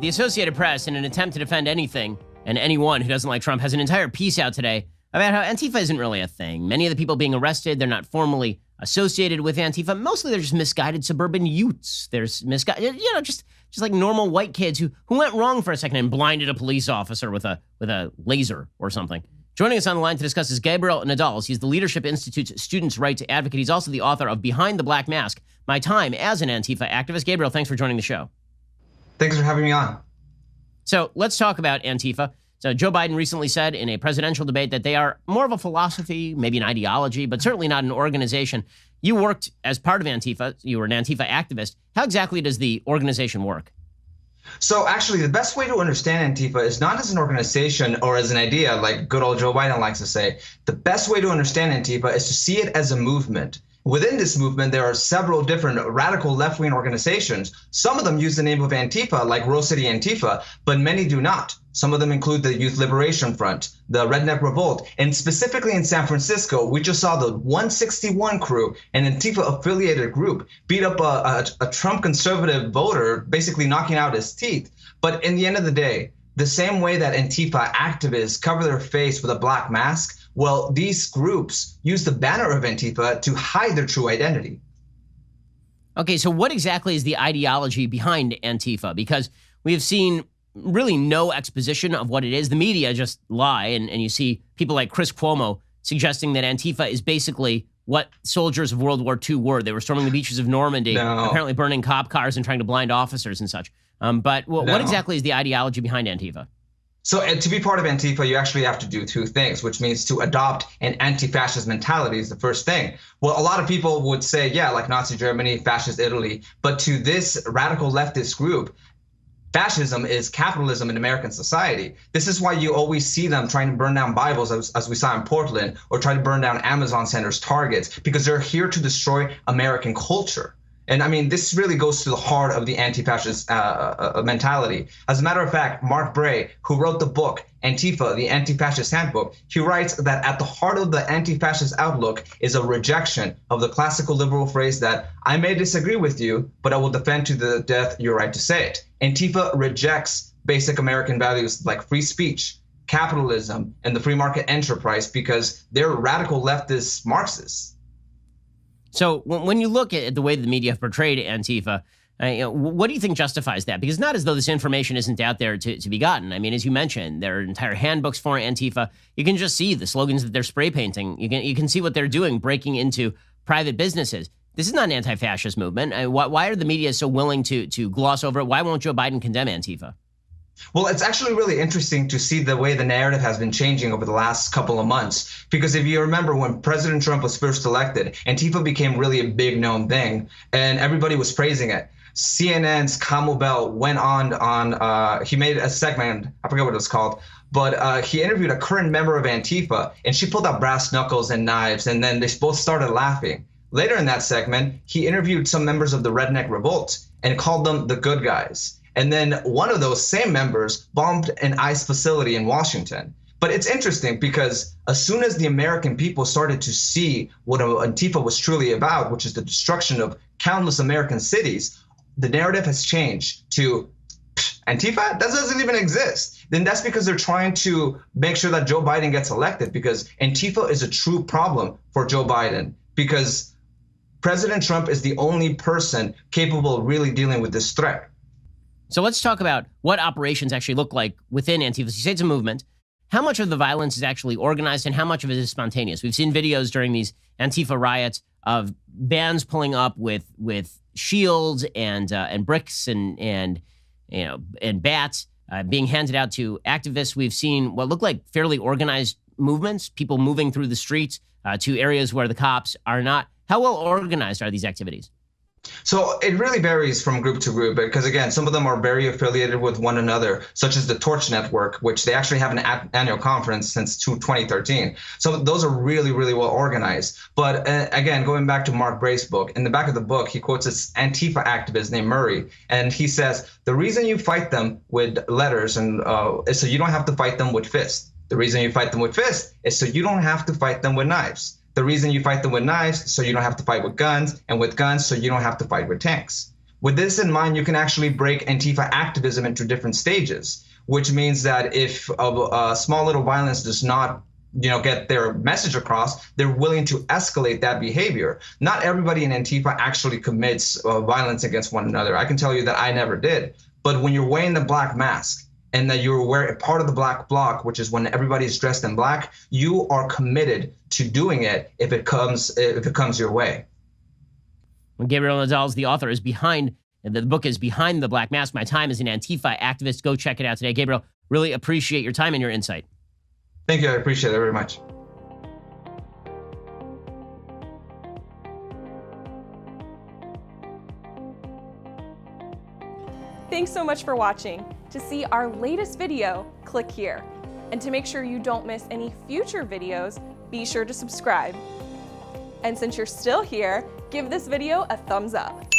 The Associated Press, in an attempt to defend anything and anyone who doesn't like Trump, has an entire piece out today about how Antifa isn't really a thing. Many of the people being arrested, they're not formally associated with Antifa. Mostly they're just misguided suburban youths. There's misguided, you know, just like normal white kids who went wrong for a second and blinded a police officer with a laser or something. Joining us on the line to discuss is Gabriel Nadales. He's the Leadership Institute's students' rights advocate. He's also the author of Behind the Black Mask, My Time as an Antifa Activist. Gabriel, thanks for joining the show. Thanks for having me on. So let's talk about Antifa. So Joe Biden recently said in a presidential debate that they are more of a philosophy, maybe an ideology, but certainly not an organization. You worked as part of Antifa. You were an Antifa activist. How exactly does the organization work? So actually, the best way to understand Antifa is not as an organization or as an idea, like good old Joe Biden likes to say. The best way to understand Antifa is to see it as a movement. Within this movement, there are several different radical left-wing organizations. Some of them use the name of Antifa, like Rose City Antifa, but many do not. Some of them include the Youth Liberation Front, the Redneck Revolt, and specifically in San Francisco, we just saw the 161 Crew, an Antifa-affiliated group, beat up a Trump conservative voter, basically knocking out his teeth. But in the end of the day, the same way that Antifa activists cover their face with a black mask, well, these groups use the banner of Antifa to hide their true identity. Okay, so what exactly is the ideology behind Antifa? Because we have seen really no exposition of what it is. The media just lie, and you see people like Chris Cuomo suggesting that Antifa is basically what soldiers of World War II were. They were storming the beaches of Normandy, apparently burning cop cars and trying to blind officers and such. What exactly is the ideology behind Antifa? So to be part of Antifa, you actually have to do two things, which means to adopt an anti-fascist mentality is the first thing. Well, a lot of people would say, yeah, like Nazi Germany, fascist Italy, but to this radical leftist group, fascism is capitalism in American society. This is why you always see them trying to burn down Bibles, as we saw in Portland, or try to burn down Amazon centers' targets, because they're here to destroy American culture. And I mean, this really goes to the heart of the anti-fascist mentality. As a matter of fact, Mark Bray, who wrote the book, Antifa: The Anti-Fascist Handbook, he writes that at the heart of the anti-fascist outlook is a rejection of the classical liberal phrase that I may disagree with you, but I will defend to the death your right to say it. Antifa rejects basic American values like free speech, capitalism, and the free market enterprise because they're radical leftist Marxists. So when you look at the way the media have portrayed Antifa, what do you think justifies that? Because it's not as though this information isn't out there to be gotten. I mean, as you mentioned, there are entire handbooks for Antifa. You can just see the slogans that they're spray painting. You can see what they're doing, breaking into private businesses. This is not an anti-fascist movement. Why are the media so willing to gloss over it? Why won't Joe Biden condemn Antifa? Well, it's actually really interesting to see the way the narrative has been changing over the last couple of months, because if you remember when President Trump was first elected, Antifa became really a big known thing and everybody was praising it. CNN's Kamal Bell went on he made a segment, I forget what it was called, but he interviewed a current member of Antifa and she pulled out brass knuckles and knives and then they both started laughing. Later in that segment, he interviewed some members of the Redneck Revolt and called them the good guys. And then one of those same members bombed an ICE facility in Washington. But it's interesting because as soon as the American people started to see what Antifa was truly about, which is the destruction of countless American cities, the narrative has changed to Antifa? That doesn't even exist. Then that's because they're trying to make sure that Joe Biden gets elected, because Antifa is a true problem for Joe Biden, because President Trump is the only person capable of really dealing with this threat. So let's talk about what operations actually look like within Antifa. You say it's a movement. How much of the violence is actually organized and how much of it is spontaneous? We've seen videos during these Antifa riots of bands pulling up with shields and bricks and bats being handed out to activists. We've seen what look like fairly organized movements, people moving through the streets to areas where the cops are not. How well organized are these activities? So it really varies from group to group because, again, some of them are very affiliated with one another, such as the Torch Network, which they actually have an annual conference since 2013. So those are really, really well organized. But again, going back to Mark Bray's book, in the back of the book, he quotes this Antifa activist named Murray, and he says, the reason you fight them with letters and is so you don't have to fight them with fists. The reason you fight them with fists is so you don't have to fight them with knives. The reason you fight them with knives, so you don't have to fight with guns, and with guns, so you don't have to fight with tanks. With this in mind, you can actually break Antifa activism into different stages, which means that if a small little violence does not get their message across, they're willing to escalate that behavior. Not everybody in Antifa actually commits violence against one another. I can tell you that I never did. But when you're wearing the black mask, and that you're aware, part of the black bloc, which is when everybody's dressed in black, you are committed to doing it if it comes your way. When Gabriel Nadales, the author, is behind, and the book is Behind the Black Mask, My Time as an Antifa Activist. Go check it out today. Gabriel, really appreciate your time and your insight. Thank you. I appreciate it very much. Thanks so much for watching. To see our latest video, click here. And to make sure you don't miss any future videos, be sure to subscribe. And since you're still here, give this video a thumbs up.